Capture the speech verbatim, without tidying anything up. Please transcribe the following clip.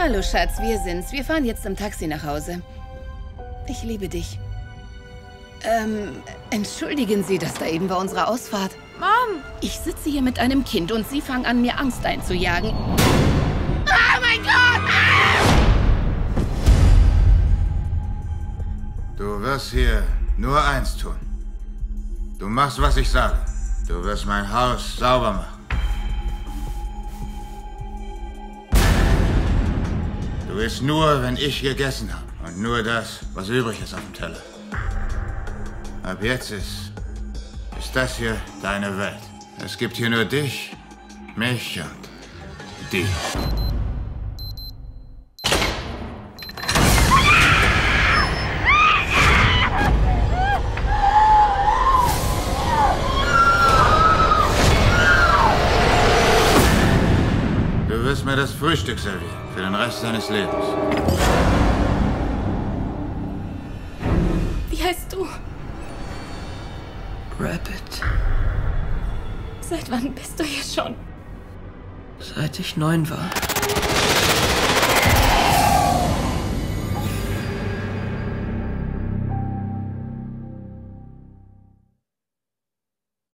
Hallo Schatz, wir sind's. Wir fahren jetzt im Taxi nach Hause. Ich liebe dich. Ähm, entschuldigen Sie, das da eben war unsere Ausfahrt. Mom! Ich sitze hier mit einem Kind und Sie fangen an, mir Angst einzujagen. Oh mein Gott! Ah! Du wirst hier nur eins tun. Du machst, was ich sage. Du wirst mein Haus sauber machen. Du isst nur, wenn ich gegessen habe. Und nur das, was übrig ist auf dem Teller. Ab jetzt ist, ist das hier deine Welt. Es gibt hier nur dich, mich und dich. Du wirst mir das Frühstück servieren. Für den Rest seines Lebens. Wie heißt du? Rabbit. Seit wann bist du hier schon? Seit ich neun war.